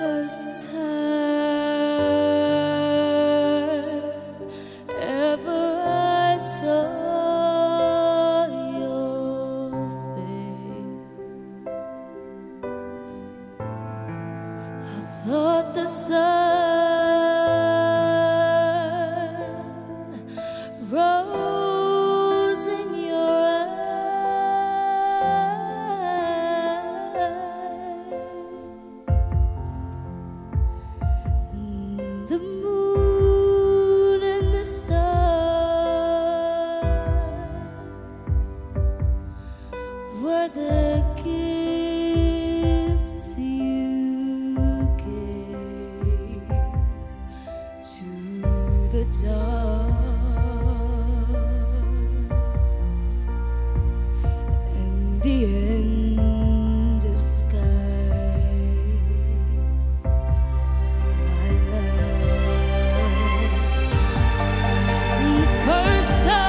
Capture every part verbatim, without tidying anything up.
first time ever I saw your face, I thought the sun rose in your the gifts you gave to the dark and the end of skies, my love. And the first time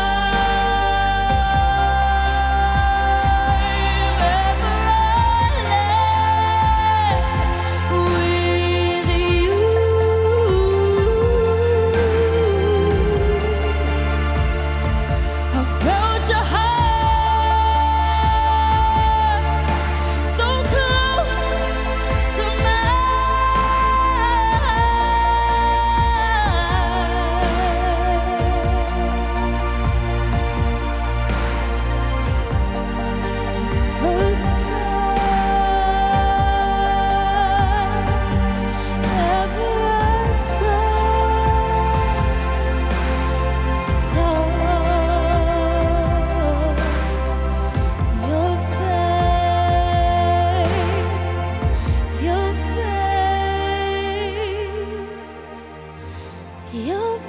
your face.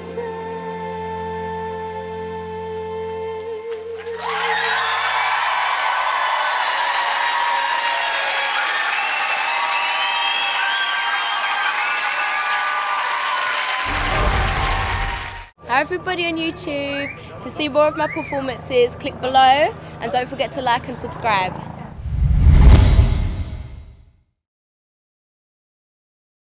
Hi everybody on YouTube, to see more of my performances click below and don't forget to like and subscribe.